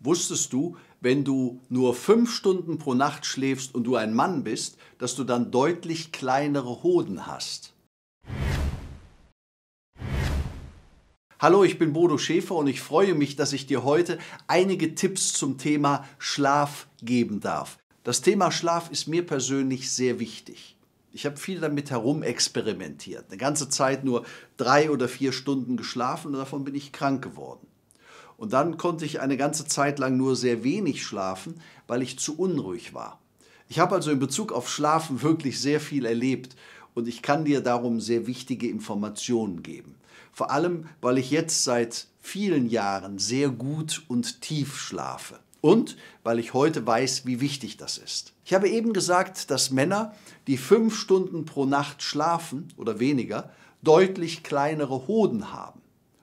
Wusstest du, wenn du nur 5 Stunden pro Nacht schläfst und du ein Mann bist, dass du dann deutlich kleinere Hoden hast? Hallo, ich bin Bodo Schäfer und ich freue mich, dass ich dir heute einige Tipps zum Thema Schlaf geben darf. Das Thema Schlaf ist mir persönlich sehr wichtig. Ich habe viel damit herumexperimentiert, eine ganze Zeit nur 3 oder 4 Stunden geschlafen und davon bin ich krank geworden. Und dann konnte ich eine ganze Zeit lang nur sehr wenig schlafen, weil ich zu unruhig war. Ich habe also in Bezug auf Schlafen wirklich sehr viel erlebt und ich kann dir darum sehr wichtige Informationen geben. Vor allem, weil ich jetzt seit vielen Jahren sehr gut und tief schlafe. Und weil ich heute weiß, wie wichtig das ist. Ich habe eben gesagt, dass Männer, die 5 Stunden pro Nacht schlafen oder weniger, deutlich kleinere Hoden haben.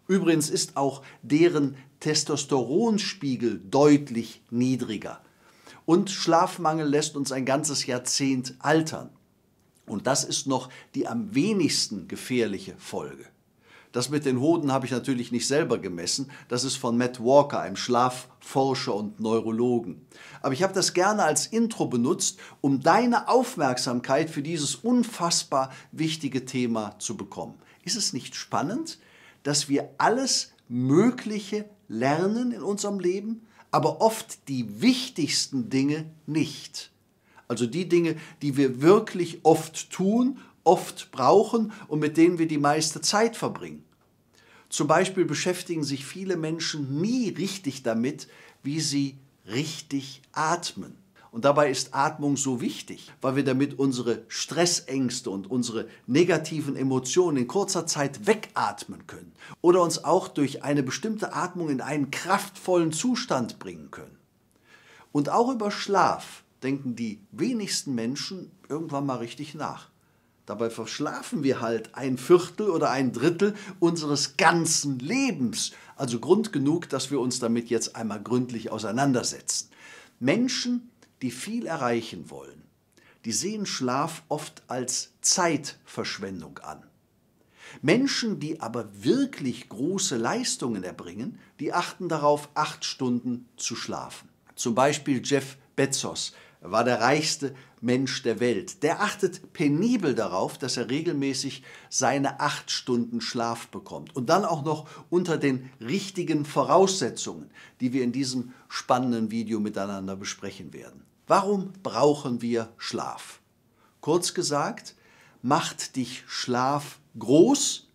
Übrigens ist auch deren Testosteronspiegel deutlich niedriger. Und Schlafmangel lässt uns ein ganzes Jahrzehnt altern. Und das ist noch die am wenigsten gefährliche Folge. Das mit den Hoden habe ich natürlich nicht selber gemessen. Das ist von Matt Walker, einem Schlafforscher und Neurologen. Aber ich habe das gerne als Intro benutzt, um deine Aufmerksamkeit für dieses unfassbar wichtige Thema zu bekommen. Ist es nicht spannend, dass wir alles Mögliche lernen in unserem Leben, aber oft die wichtigsten Dinge nicht? Also die Dinge, die wir wirklich oft tun, oft brauchen und mit denen wir die meiste Zeit verbringen. Zum Beispiel beschäftigen sich viele Menschen nie richtig damit, wie sie richtig atmen. Und dabei ist Atmung so wichtig, weil wir damit unsere Stressängste und unsere negativen Emotionen in kurzer Zeit wegatmen können oder uns auch durch eine bestimmte Atmung in einen kraftvollen Zustand bringen können. Und auch über Schlaf denken die wenigsten Menschen irgendwann mal richtig nach. Dabei verschlafen wir halt 1/4 oder 1/3 unseres ganzen Lebens. Also Grund genug, dass wir uns damit jetzt einmal gründlich auseinandersetzen. Menschen, die viel erreichen wollen, die sehen Schlaf oft als Zeitverschwendung an. Menschen, die aber wirklich große Leistungen erbringen, die achten darauf, 8 Stunden zu schlafen. Zum Beispiel Jeff Bezos. Er war der reichste Mensch der Welt. Der achtet penibel darauf, dass er regelmäßig seine 8 Stunden Schlaf bekommt. Und dann auch noch unter den richtigen Voraussetzungen, die wir in diesem spannenden Video miteinander besprechen werden. Warum brauchen wir Schlaf? Kurz gesagt, macht dich Schlaf groß,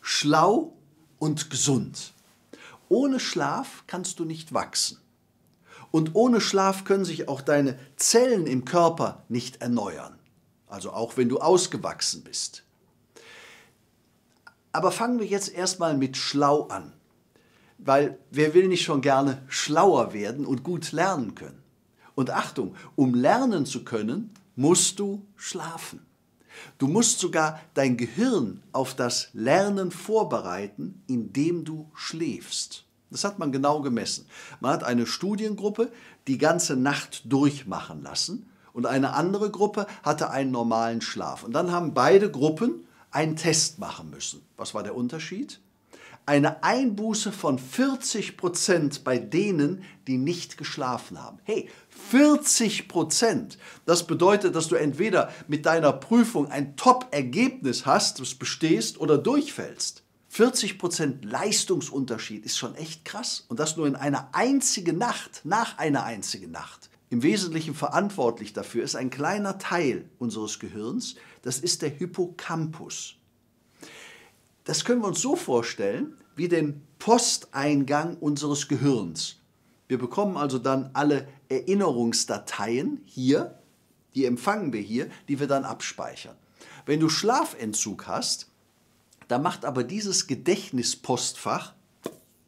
schlau und gesund. Ohne Schlaf kannst du nicht wachsen. Und ohne Schlaf können sich auch deine Zellen im Körper nicht erneuern. Also auch wenn du ausgewachsen bist. Aber fangen wir jetzt erstmal mit schlau an. Weil wer will nicht schon gerne schlauer werden und gut lernen können? Und Achtung, um lernen zu können, musst du schlafen. Du musst sogar dein Gehirn auf das Lernen vorbereiten, indem du schläfst. Das hat man genau gemessen. Man hat eine Studiengruppe die ganze Nacht durchmachen lassen und eine andere Gruppe hatte einen normalen Schlaf. Und dann haben beide Gruppen einen Test machen müssen. Was war der Unterschied? Eine Einbuße von 40% bei denen, die nicht geschlafen haben. Hey, 40%! Das bedeutet, dass du entweder mit deiner Prüfung ein Top-Ergebnis hast, das bestehst oder durchfällst. 40% Leistungsunterschied ist schon echt krass und das nur in einer einzigen Nacht, nach einer einzigen Nacht. Im Wesentlichen verantwortlich dafür ist ein kleiner Teil unseres Gehirns, das ist der Hippocampus. Das können wir uns so vorstellen wie den Posteingang unseres Gehirns. Wir bekommen also dann alle Erinnerungsdateien hier, die empfangen wir hier, die wir dann abspeichern. Wenn du Schlafentzug hast, da macht aber dieses Gedächtnispostfach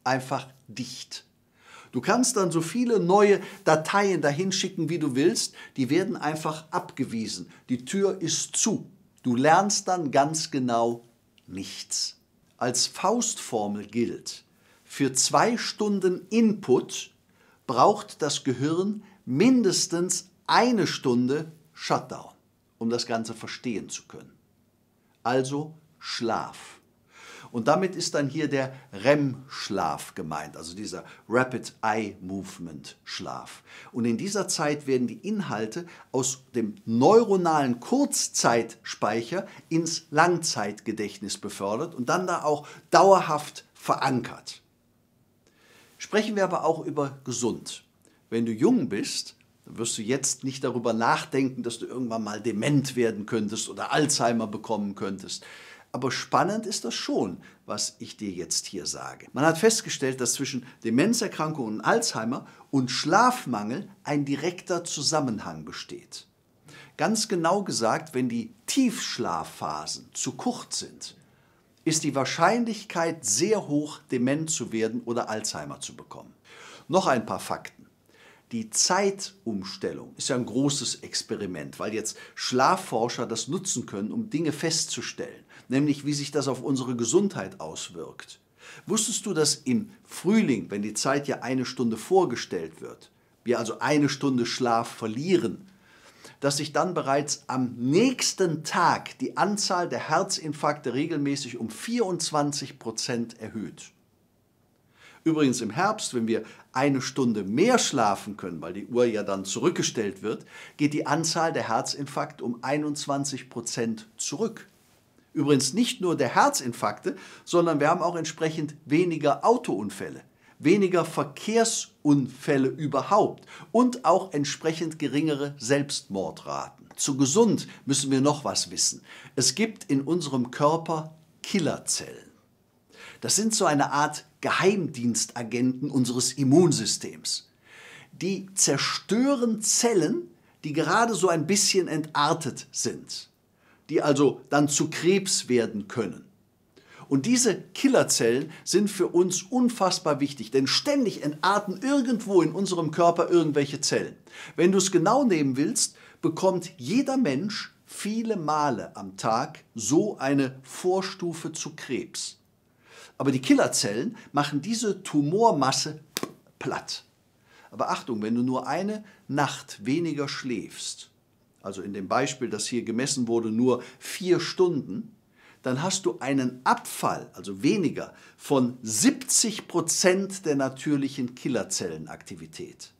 einfach dicht. Du kannst dann so viele neue Dateien dahin schicken, wie du willst. Die werden einfach abgewiesen. Die Tür ist zu. Du lernst dann ganz genau nichts. Als Faustformel gilt, für 2 Stunden Input braucht das Gehirn mindestens 1 Stunde Shutdown, um das Ganze verstehen zu können. Also Schlaf. Und damit ist dann hier der REM-Schlaf gemeint, also dieser Rapid Eye Movement Schlaf. Und in dieser Zeit werden die Inhalte aus dem neuronalen Kurzzeitspeicher ins Langzeitgedächtnis befördert und dann da auch dauerhaft verankert. Sprechen wir aber auch über gesund. Wenn du jung bist, dann wirst du jetzt nicht darüber nachdenken, dass du irgendwann mal dement werden könntest oder Alzheimer bekommen könntest. Aber spannend ist das schon, was ich dir jetzt hier sage. Man hat festgestellt, dass zwischen Demenzerkrankung und Alzheimer und Schlafmangel ein direkter Zusammenhang besteht. Ganz genau gesagt, wenn die Tiefschlafphasen zu kurz sind, ist die Wahrscheinlichkeit sehr hoch, dement zu werden oder Alzheimer zu bekommen. Noch ein paar Fakten. Die Zeitumstellung ist ja ein großes Experiment, weil jetzt Schlafforscher das nutzen können, um Dinge festzustellen, nämlich wie sich das auf unsere Gesundheit auswirkt. Wusstest du, dass im Frühling, wenn die Zeit ja eine Stunde vorgestellt wird, wir also eine Stunde Schlaf verlieren, dass sich dann bereits am nächsten Tag die Anzahl der Herzinfarkte regelmäßig um 24% erhöht? Übrigens im Herbst, wenn wir eine Stunde mehr schlafen können, weil die Uhr ja dann zurückgestellt wird, geht die Anzahl der Herzinfarkte um 21% zurück. Übrigens nicht nur der Herzinfarkte, sondern wir haben auch entsprechend weniger Autounfälle, weniger Verkehrsunfälle überhaupt und auch entsprechend geringere Selbstmordraten. Zu gesund müssen wir noch was wissen. Es gibt in unserem Körper Killerzellen. Das sind so eine Art Geheimdienstagenten unseres Immunsystems. Die zerstören Zellen, die gerade so ein bisschen entartet sind, die also dann zu Krebs werden können. Und diese Killerzellen sind für uns unfassbar wichtig, denn ständig entarten irgendwo in unserem Körper irgendwelche Zellen. Wenn du es genau nehmen willst, bekommt jeder Mensch viele Male am Tag so eine Vorstufe zu Krebs. Aber die Killerzellen machen diese Tumormasse platt. Aber Achtung, wenn du nur eine Nacht weniger schläfst, also in dem Beispiel, das hier gemessen wurde, nur 4 Stunden, dann hast du einen Abfall, also weniger, von 70% der natürlichen Killerzellenaktivität.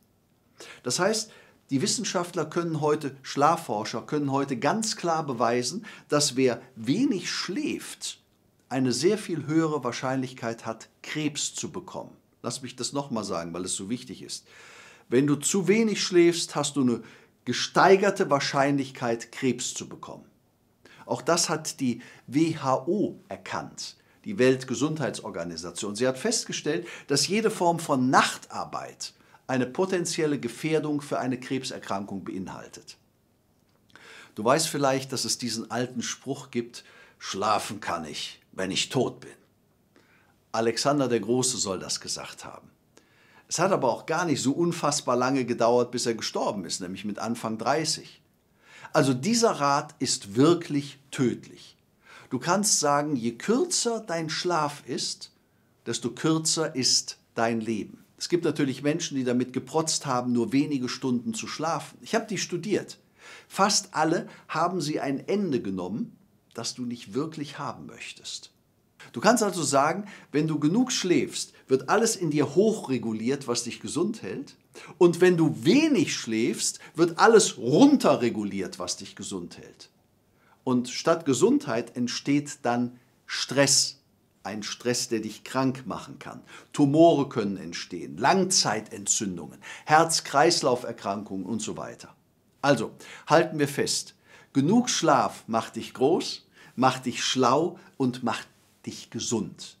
Das heißt, die Wissenschaftler können heute, Schlafforscher können heute ganz klar beweisen, dass wer wenig schläft, eine sehr viel höhere Wahrscheinlichkeit hat, Krebs zu bekommen. Lass mich das nochmal sagen, weil es so wichtig ist. Wenn du zu wenig schläfst, hast du eine gesteigerte Wahrscheinlichkeit, Krebs zu bekommen. Auch das hat die WHO erkannt, die Weltgesundheitsorganisation. Sie hat festgestellt, dass jede Form von Nachtarbeit eine potenzielle Gefährdung für eine Krebserkrankung beinhaltet. Du weißt vielleicht, dass es diesen alten Spruch gibt: Schlafen kann ich, wenn ich tot bin. Alexander der Große soll das gesagt haben. Es hat aber auch gar nicht so unfassbar lange gedauert, bis er gestorben ist, nämlich mit Anfang 30. Also dieser Rat ist wirklich tödlich. Du kannst sagen, je kürzer dein Schlaf ist, desto kürzer ist dein Leben. Es gibt natürlich Menschen, die damit geprotzt haben, nur wenige Stunden zu schlafen. Ich habe die studiert. Fast alle haben sie ein Ende genommen, das du nicht wirklich haben möchtest. Du kannst also sagen, wenn du genug schläfst, wird alles in dir hochreguliert, was dich gesund hält. Und wenn du wenig schläfst, wird alles runterreguliert, was dich gesund hält. Und statt Gesundheit entsteht dann Stress. Ein Stress, der dich krank machen kann. Tumore können entstehen, Langzeitentzündungen, Herz-Kreislauf-Erkrankungen und so weiter. Also, halten wir fest. Genug Schlaf macht dich groß, macht dich schlau und macht dich gesund.